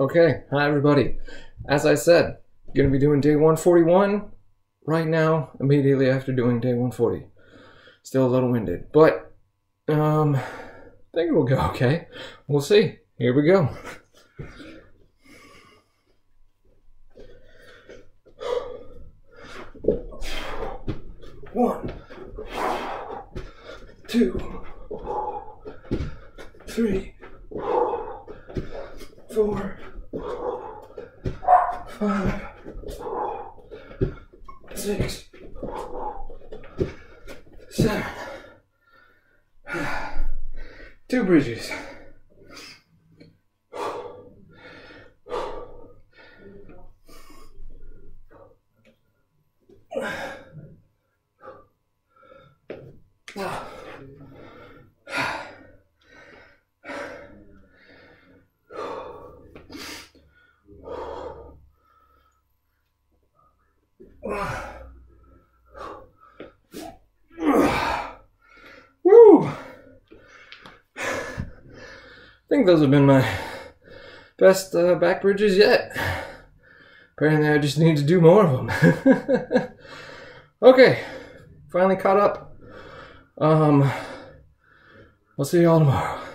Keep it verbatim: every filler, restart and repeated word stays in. Okay, hi everybody. As I said, gonna be doing day one forty-one right now, immediately after doing day one forty. Still a little winded, but um, I think it will go okay. We'll see. Here we go. One, two, three, four, five, six, seven, two bridges, woo! I think those have been my best uh, back bridges yet. Apparently I just need to do more of them. Okay, finally caught up. Um, we'll see y'all tomorrow.